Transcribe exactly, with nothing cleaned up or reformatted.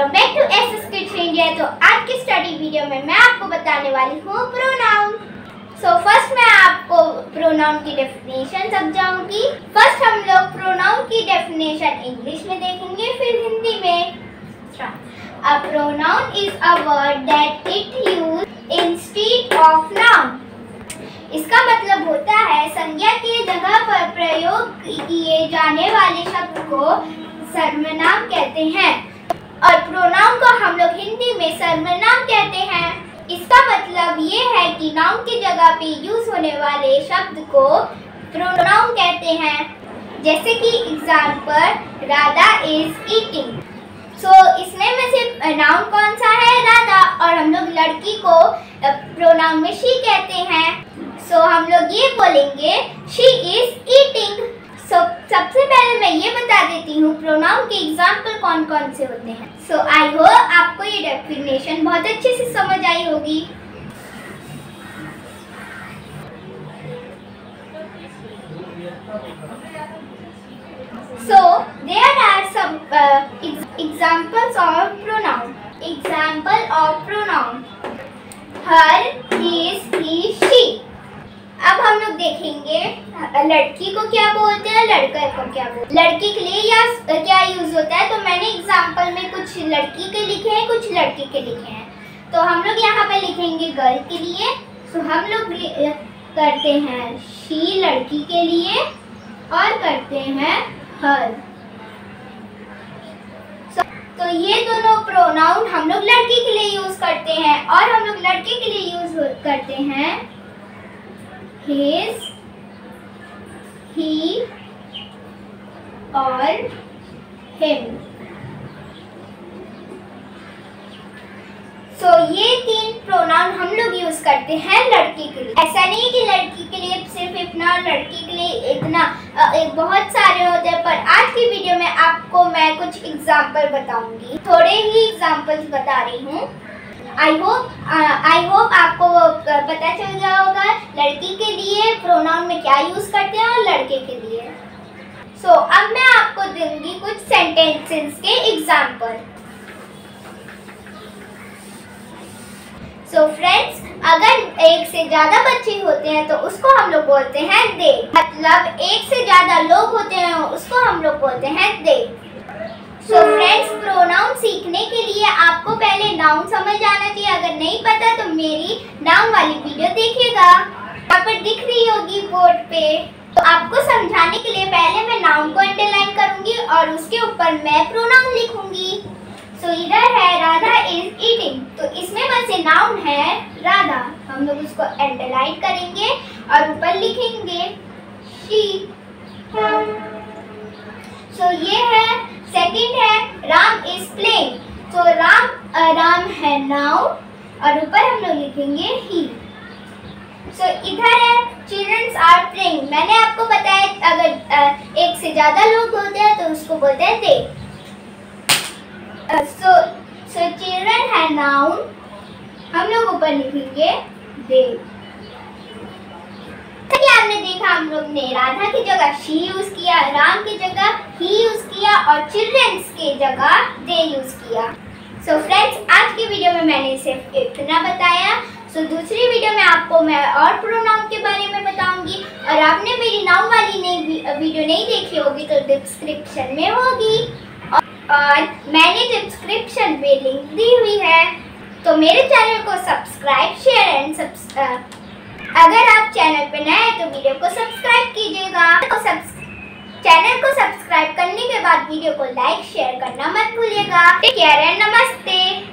Welcome back to SS kids India. तो आज की स्टडी वीडियो में मैं आपको बताने वाली हूँ प्रोनाउन। सो फर्स्ट मैं आपको प्रोनाउन की डेफिनेशन समझाऊंगी। फर्स्ट हम लोग प्रोनाउन की डेफिनेशन इंग्लिश में देखेंगे, फिर हिंदी में। A pronoun is a word that it use instead of noun. इसका मतलब होता है संज्ञा की जगह पर प्रयोग किए जाने वाले शब्द को सर्वनाम कहते हैं, और प्रोनाउन को हम लोग हिंदी में सर्वनाम कहते हैं। इसका मतलब ये है कि नाउन की जगह पे यूज होने वाले शब्द को प्रोनाउन कहते हैं। जैसे कि example, Radha is eating. So इसमें में से नाउन कौन सा है? राधा। और हम लोग लड़की को प्रोनाउन में शी कहते हैं। सो so, हम लोग ये बोलेंगे शी इज ईटिंग। सो सबसे पहले मैं ये बता देती हूँ प्रोनाउन के एग्जाम्पल कौन कौन से होते हैं। सो आई होप आपको ये डेफिनेशन बहुत अच्छे से समझ आई होगी। So there are some examples of pronoun. Example of pronoun her, his, he, she. अब हम लोग देखेंगे लड़की को क्या बोलते हैं, लड़का को क्या बोलते हैं। लड़की के लिए या क्या यूज होता है, तो मैंने एग्जाम्पल में कुछ लड़की के लिखे हैं, कुछ लड़के के लिखे हैं। तो हम लोग यहाँ पे लिखेंगे गर्ल के लिए। तो हम लोग करते हैं शी लड़की के लिए और करते हैं हर। तो ये दोनों प्रोनाउन हम लोग लड़की के लिए यूज करते हैं, और हम लोग लड़के के लिए यूज करते हैं His, he और him। सो so, ये तीन प्रोनाउन हम लोग यूज करते हैं लड़की के लिए। ऐसा नहीं कि लड़की के लिए सिर्फ इतना, लड़की के लिए इतना, बहुत सारे होते हैं। पर आज की वीडियो में आपको मैं कुछ एग्जाम्पल बताऊंगी, थोड़े ही एग्जाम्पल्स बता रही हूँ। आई होप आई होप आपको पता चल गया होगा लड़की के लिए प्रोनाउन में क्या यूज करते हैं और लड़के के लिए। सो so, अब मैं आपको दूंगी कुछ सेंटेंसेस के एग्जाम्पल। सो फ्रेंड्स, अगर एक से ज्यादा बच्चे होते हैं तो उसको हम लोग बोलते हैं दे। मतलब एक से ज्यादा लोग होते हैं उसको हम लोग बोलते हैं दे। सो फ्रेंड्स, प्रोनाउन सीखने के लिए आपको पहले नाउन समझ आना चाहिए। अगर नहीं पता तो मेरी नाउन वाली वीडियो देखिएगा, यहाँ पर दिख रही होगी बोर्ड पे। तो आपको समझाने के लिए पहले मैं नाउन को अंडरलाइन करूंगी और उसके ऊपर मैं प्रोनाउन लिखूंगी। सो इधर है राधा इज ईटिंग, तो इसमें बस ये नाउन है राधा, हम लोग उसको अंडरलाइन करेंगे और ऊपर लिखेंगे शी। सो ये है। सेकेंड है राम इज प्लेइंग। तो राम राम है नाउन और ऊपर हम लोग लिखेंगे ही। सो so, इधर है चिल्ड्रंस आर प्लेइंग। मैंने आपको बताया अगर एक से ज्यादा लोग होते हैं तो उसको बोलते हैं दे। सो सो चिल्ड्रन है नाउन, हम लोग ऊपर लिखेंगे दे। आपने देखा हम लोग ने राधा की जगह शी यूज किया, राम की जगह ही यूज किया और चिल्ड्रंस की जगह दे यूज किया। सो फ्रेंड्स, आज की वीडियो में मैंने सिर्फ इतना बताया। सो दूसरी वीडियो में आपको मैं और प्रोनाउन के बारे में बताऊंगी, और आपने मेरी नाउन वाली नई वीडियो नहीं देखी होगी तो डिस्क्रिप्शन में होगी, और मैंने डिस्क्रिप्शन में लिंक दी हुई है। तो मेरे चैनल को सब्सक्राइब, शेयर एंड सब्सक्राइब। अगर आप चैनल पर नए हैं तो वीडियो को सब्सक्राइब कीजिएगा। तो चैनल को सब्सक्राइब करने के बाद वीडियो को लाइक शेयर करना मत भूलिएगा। टेक केयर एंड नमस्ते।